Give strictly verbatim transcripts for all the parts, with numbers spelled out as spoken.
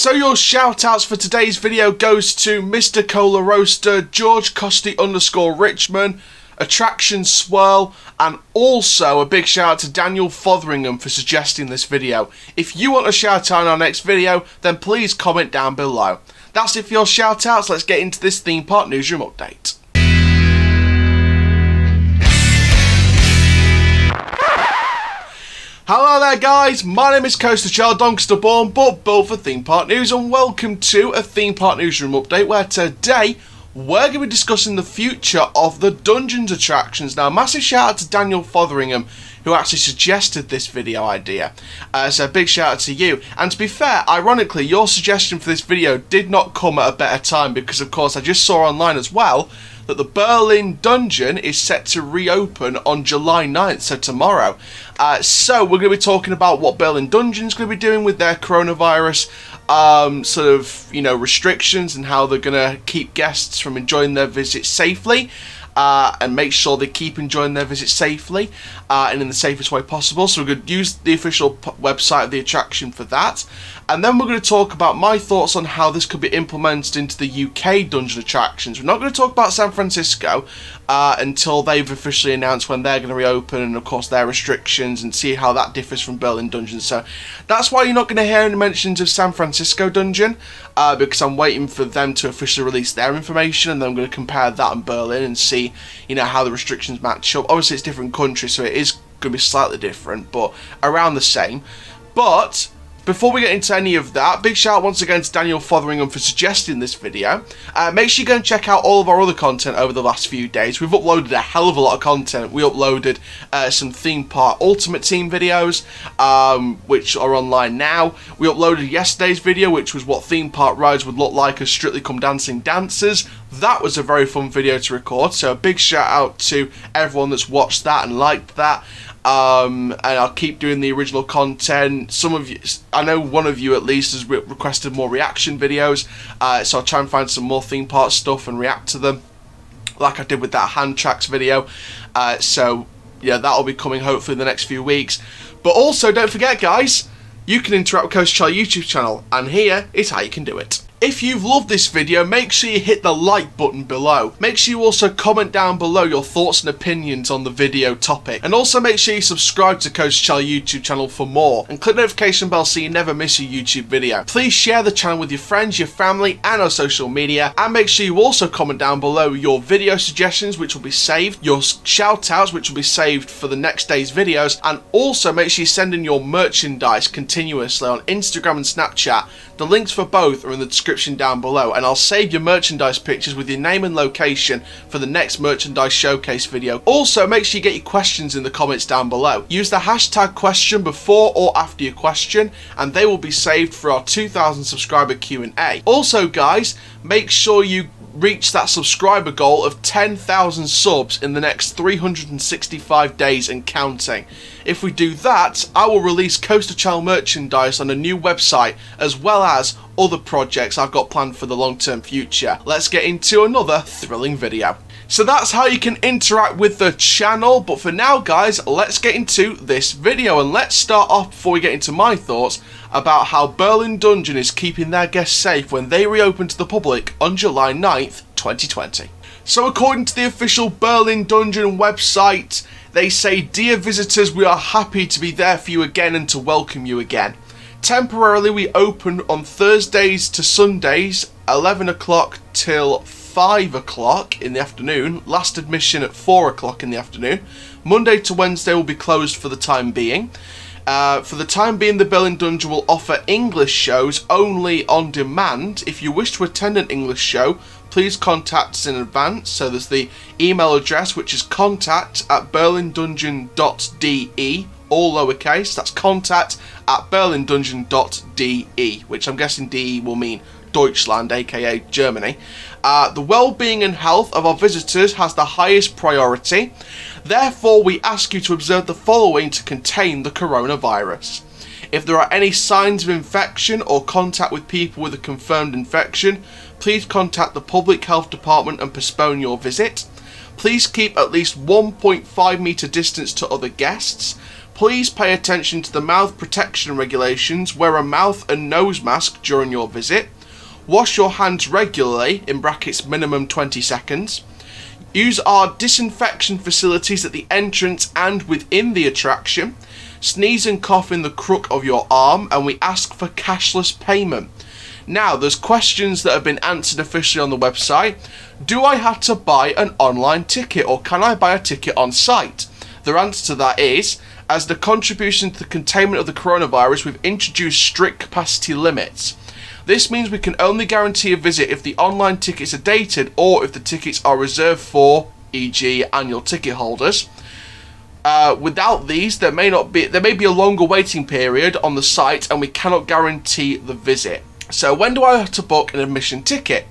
So your shout outs for today's video goes to Mister Cola Roaster, George Costi underscore Richmond, Attraction Swirl, and also a big shout out to Daniel Fotheringham for suggesting this video. If you want a shout out in our next video, then please comment down below. That's it for your shout outs. Let's get into this Theme Park Newsroom update. Hello there guys, my name is Coaster Child, Donkster born but built for Theme Park News, and welcome to a Theme Park Newsroom update where today we're going to be discussing the future of the Dungeons attractions. Now, massive shout out to Daniel Fotheringham who actually suggested this video idea, uh, so big shout out to you. And to be fair, ironically your suggestion for this video did not come at a better time because of course I just saw online as well that the Berlin Dungeon is set to reopen on July ninth, so tomorrow. Uh, so we're going to be talking about what Berlin Dungeon's going to be doing with their coronavirus um, sort of, you know, restrictions and how they're going to keep guests from enjoying their visit safely. Uh, and make sure they keep enjoying their visit safely uh, and in the safest way possible. So we're going to use the official website of the attraction for that. And then we're going to talk about my thoughts on how this could be implemented into the U K Dungeon attractions. We're not going to talk about San Francisco uh, until they've officially announced when they're going to reopen and of course their restrictions, and see how that differs from Berlin Dungeon. So that's why you're not going to hear any mentions of San Francisco Dungeon uh, because I'm waiting for them to officially release their information, and then I'm going to compare that and Berlin and see, you know, how the restrictions match up. Obviously it's different countries, so it is going to be slightly different but around the same. But before we get into any of that, big shout out once again to Daniel Fotheringham for suggesting this video. Uh, make sure you go and check out all of our other content over the last few days. We've uploaded a hell of a lot of content. We uploaded uh, some Theme Park Ultimate Team videos, um, which are online now. We uploaded yesterday's video, which was what theme park rides would look like as Strictly Come Dancing dancers. That was a very fun video to record, so a big shout out to everyone that's watched that and liked that. Um, and I'll keep doing the original content. Some of you, I know one of you at least has re requested more reaction videos, uh, so I'll try and find some more theme park stuff and react to them like I did with that hand tracks video. Uh, so yeah, that'll be coming hopefully in the next few weeks. But also don't forget guys, you can interact with Coaster Child YouTube channel, and here is how you can do it. If you've loved this video, make sure you hit the like button below. Make sure you also comment down below your thoughts and opinions on the video topic. And also make sure you subscribe to Coaster Child YouTube channel for more. And click the notification bell so you never miss a YouTube video. Please share the channel with your friends, your family, and on social media. And make sure you also comment down below your video suggestions, which will be saved. Your shout outs, which will be saved for the next day's videos. And also make sure you send in your merchandise continuously on Instagram and Snapchat. The links for both are in the description. description down below, and I'll save your merchandise pictures with your name and location for the next merchandise showcase video. Also make sure you get your questions in the comments down below. Use the hashtag question before or after your question and they will be saved for our two thousand subscriber Q and A. Also guys, make sure you reach that subscriber goal of ten thousand subs in the next three hundred sixty-five days and counting. If we do that, I will release Coaster Child merchandise on a new website as well as other projects I've got planned for the long-term future. Let's get into another thrilling video. So that's how you can interact with the channel, but for now guys, let's get into this video, and let's start off before we get into my thoughts about how Berlin Dungeon is keeping their guests safe when they reopen to the public on July ninth, twenty twenty. So according to the official Berlin Dungeon website, they say, "Dear visitors, we are happy to be there for you again and to welcome you again. Temporarily we open on Thursdays to Sundays, eleven o'clock till five o'clock in the afternoon, last admission at four o'clock in the afternoon. Monday to Wednesday will be closed for the time being. Uh, for the time being, the Berlin Dungeon will offer English shows only on demand. If you wish to attend an English show, please contact us in advance." So there's the email address, which is contact at berlin dungeon dot d e, all lowercase. That's contact at berlin dungeon dot d e, which I'm guessing D E will mean Deutschland, aka Germany. Uh, the well-being and health of our visitors has the highest priority. Therefore, we ask you to observe the following to contain the coronavirus. If there are any signs of infection or contact with people with a confirmed infection, please contact the Public Health Department and postpone your visit. Please keep at least one point five metre distance to other guests. Please pay attention to the mouth protection regulations. Wear a mouth and nose mask during your visit. Wash your hands regularly, in brackets minimum twenty seconds. Use our disinfection facilities at the entrance and within the attraction. Sneeze and cough in the crook of your arm, and we ask for cashless payment. Now, there's questions that have been answered officially on the website. Do I have to buy an online ticket, or can I buy a ticket on site? The answer to that is, as the contribution to the containment of the coronavirus, we've introduced strict capacity limits. This means we can only guarantee a visit if the online tickets are dated or if the tickets are reserved for, for example annual ticket holders. Uh, without these, there may not be there may be a longer waiting period on the site, and we cannot guarantee the visit. So when do I have to book an admission ticket?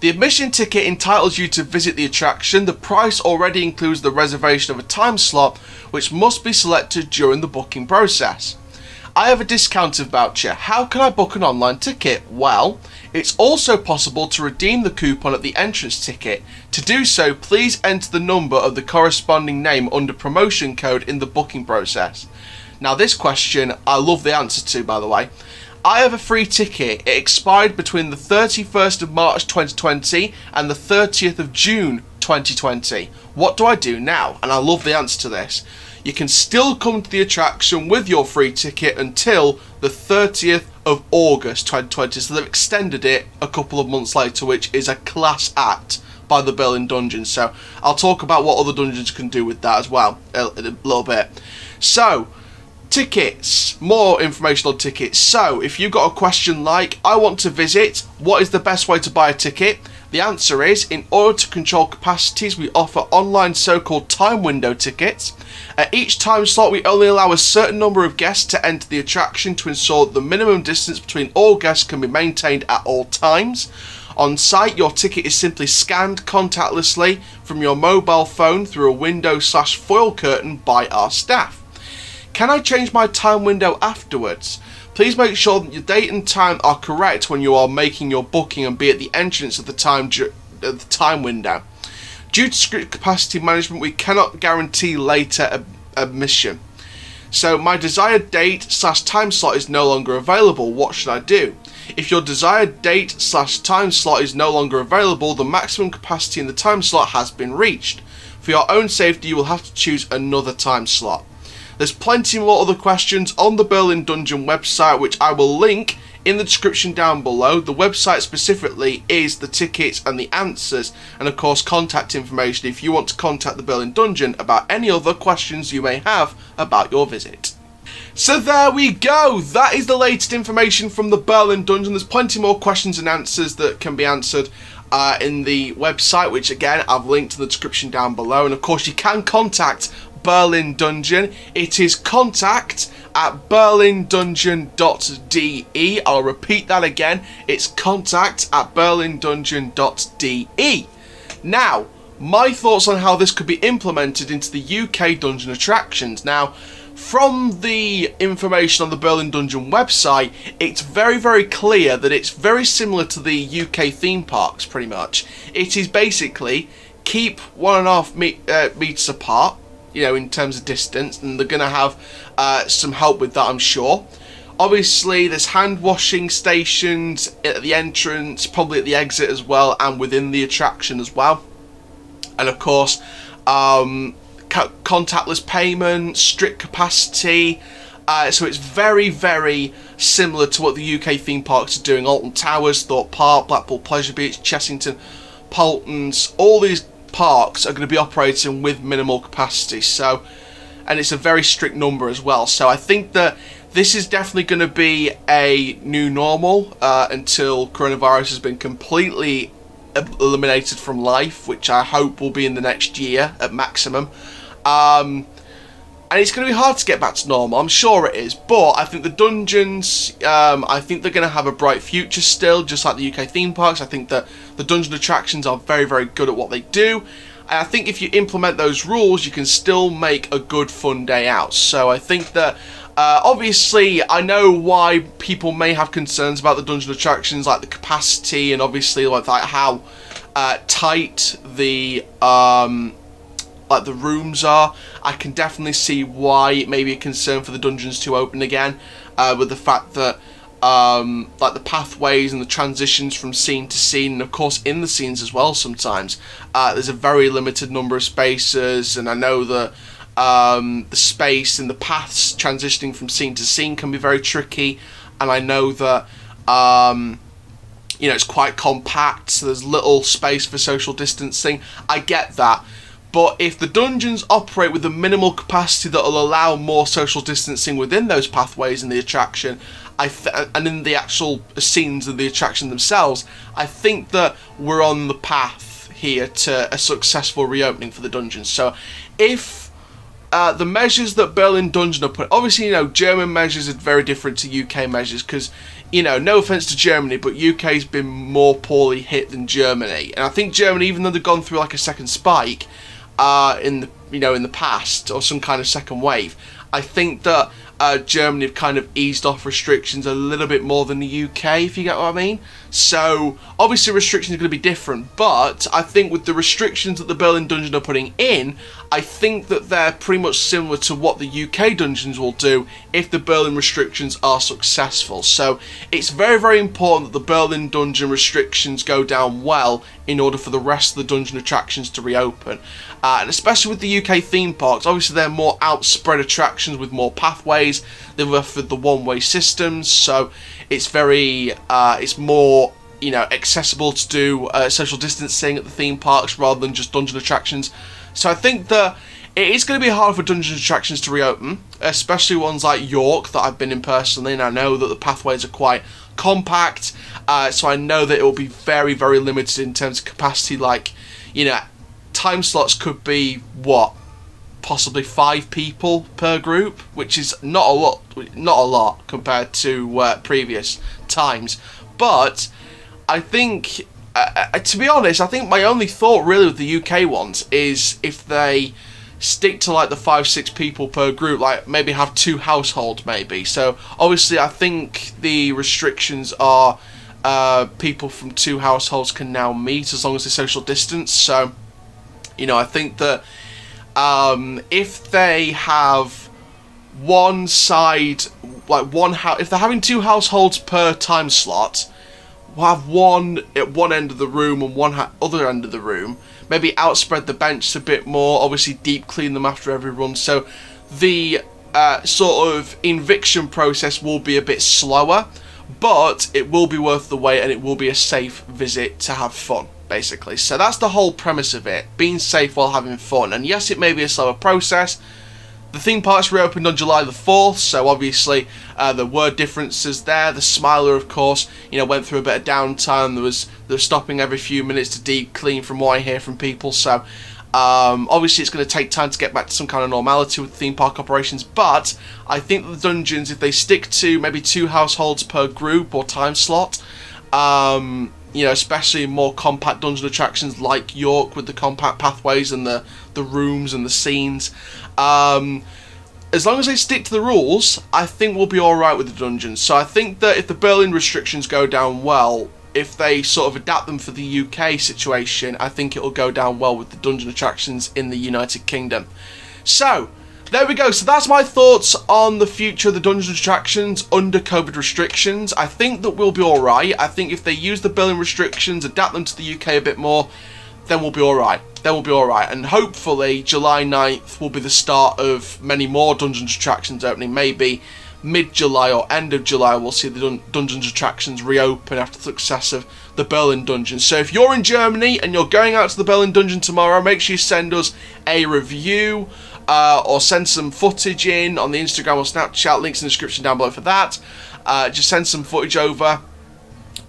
The admission ticket entitles you to visit the attraction. The price already includes the reservation of a time slot, which must be selected during the booking process. I have a discounted voucher. How can I book an online ticket? Well, it's also possible to redeem the coupon at the entrance ticket. To do so, please enter the number of the corresponding name under promotion code in the booking process. Now, this question, I love the answer to, by the way. I have a free ticket. It expired between the thirty-first of March twenty twenty and the thirtieth of June twenty twenty. What do I do now? And I love the answer to this. You can still come to the attraction with your free ticket until the thirtieth of August twenty twenty. So they've extended it a couple of months later, which is a class act by the Berlin Dungeon. So I'll talk about what other dungeons can do with that as well a little bit. So, tickets, more information on tickets. So if you've got a question like, I want to visit, what is the best way to buy a ticket? The answer is, in order to control capacities, we offer online so-called time window tickets. At each time slot, we only allow a certain number of guests to enter the attraction to ensure that the minimum distance between all guests can be maintained at all times. On site, your ticket is simply scanned contactlessly from your mobile phone through a window slash foil curtain by our staff. Can I change my time window afterwards? Please make sure that your date and time are correct when you are making your booking, and be at the entrance of the time, uh, the time window. Due to strict capacity management, we cannot guarantee later ab admission. So my desired date slash time slot is no longer available. What should I do? If your desired date slash time slot is no longer available, the maximum capacity in the time slot has been reached. For your own safety, you will have to choose another time slot. There's plenty more other questions on the Berlin Dungeon website, which I will link in the description down below. The website specifically is the tickets and the answers, and of course contact information if you want to contact the Berlin Dungeon about any other questions you may have about your visit. So there we go, that is the latest information from the Berlin Dungeon. There's plenty more questions and answers that can be answered uh, in the website, which again I've linked in the description down below, and of course you can contact Berlin Dungeon. It is contact at berlin dungeon dot d e. I'll repeat that again. It's contact at berlin dungeon dot d e. Now, my thoughts on how this could be implemented into the U K Dungeon attractions. Now, from the information on the Berlin Dungeon website, it's very, very clear that it's very similar to the U K theme parks, pretty much. It is basically keep one and a half me uh, meters apart, you know, in terms of distance, and they're going to have uh, some help with that, I'm sure. Obviously, there's hand washing stations at the entrance, probably at the exit as well, and within the attraction as well. And of course, um, contactless payment, strict capacity. Uh, so it's very, very similar to what the U K theme parks are doing. Alton Towers, Thorpe Park, Blackpool Pleasure Beach, Chessington, Paultons, all these parks are going to be operating with minimal capacity, so, and it's a very strict number as well. So I think that this is definitely going to be a new normal uh, until coronavirus has been completely eliminated from life, which I hope will be in the next year at maximum. Um, and it's going to be hard to get back to normal, I'm sure it is, but I think the dungeons, um, I think they're going to have a bright future still, just like the U K theme parks. I think that the dungeon attractions are very, very good at what they do, and I think if you implement those rules, you can still make a good fun day out. So I think that, uh, obviously, I know why people may have concerns about the dungeon attractions, like the capacity, and obviously like, like how uh, tight the... Um, like the rooms are, I can definitely see why it may be a concern for the dungeons to open again, uh, with the fact that um, like the pathways and the transitions from scene to scene, and of course in the scenes as well sometimes, uh, there's a very limited number of spaces, and I know that um, the space and the paths transitioning from scene to scene can be very tricky, and I know that um, you know, it's quite compact, so there's little space for social distancing. I get that. But if the dungeons operate with a minimal capacity that will allow more social distancing within those pathways and the attraction, I th and in the actual scenes of the attraction themselves, I think that we're on the path here to a successful reopening for the dungeons. So if Uh, the measures that Berlin Dungeon are putting, obviously, you know, German measures are very different to U K measures because, you know, no offence to Germany, but U K's been more poorly hit than Germany. And I think Germany, even though they've gone through like a second spike uh, in the, you know, in the past, or some kind of second wave, I think that uh, Germany have kind of eased off restrictions a little bit more than the U K, if you get what I mean. So, obviously restrictions are going to be different, but I think with the restrictions that the Berlin Dungeon are putting in, I think that they're pretty much similar to what the U K Dungeons will do if the Berlin restrictions are successful. So, it's very, very important that the Berlin Dungeon restrictions go down well in order for the rest of the dungeon attractions to reopen. Uh, and especially with the U K theme parks, obviously they're more outspread attractions with more pathways. They've offered the one-way systems, so it's very uh, it's more, you know, accessible to do uh, social distancing at the theme parks rather than just dungeon attractions. So I think that it is going to be hard for dungeon attractions to reopen, especially ones like York that I've been in personally, and I know that the pathways are quite compact, uh, so I know that it will be very, very limited in terms of capacity. Like, you know, time slots could be what, possibly five people per group, which is not a lot, not a lot compared to uh, previous times. But I think, uh, to be honest, I think my only thought really with the U K ones is if they stick to like the five, six people per group, like maybe have two households maybe. So obviously I think the restrictions are uh, people from two households can now meet as long as they social distance. So, you know, I think that Um, if they have one side, like one house, if they're having two households per time slot, we'll have one at one end of the room and one ha other end of the room. Maybe outspread the benches a bit more. Obviously, deep clean them after every run. So the uh, sort of eviction process will be a bit slower, but it will be worth the wait, and it will be a safe visit to have fun, basically. So that's the whole premise of it, being safe while having fun. And yes, it may be a slower process. The theme parks reopened on July the fourth, so obviously uh, there were differences there. The Smiler, of course, you know, went through a bit of downtime. There was, they were stopping every few minutes to deep clean from what I hear from people. So um, obviously it's going to take time to get back to some kind of normality with theme park operations. But I think the dungeons, if they stick to maybe two households per group or time slot, um, you know, especially in more compact dungeon attractions like York with the compact pathways and the, the rooms and the scenes. Um, as long as they stick to the rules, I think we'll be alright with the dungeons. So I think that if the Berlin restrictions go down well, if they sort of adapt them for the U K situation, I think it'll go down well with the dungeon attractions in the United Kingdom. So, there we go. So that's my thoughts on the future of the dungeon attractions under COVID restrictions. I think that we'll be alright. I think if they use the Berlin restrictions, adapt them to the U K a bit more, then we'll be alright. Then we'll be alright. And hopefully July ninth will be the start of many more dungeon attractions opening. Maybe mid-July or end of July we'll see the dun dungeons attractions reopen after the success of the Berlin Dungeon. So if you're in Germany and you're going out to the Berlin Dungeon tomorrow, make sure you send us a review. Uh, or send some footage in on the Instagram or Snapchat, links in the description down below for that. Uh, just send some footage over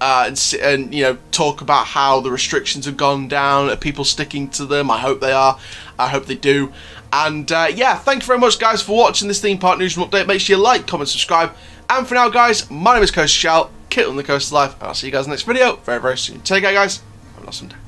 uh, and, and, you know, talk about how the restrictions have gone down. Are people sticking to them? I hope they are. I hope they do. And, uh, yeah, thank you very much, guys, for watching this Theme Park Newsroom update. Make sure you like, comment, subscribe. And for now, guys, my name is Coaster Child, Kit on the Coaster Life, and I'll see you guys in the next video very, very soon. Take care, guys. Have an awesome day.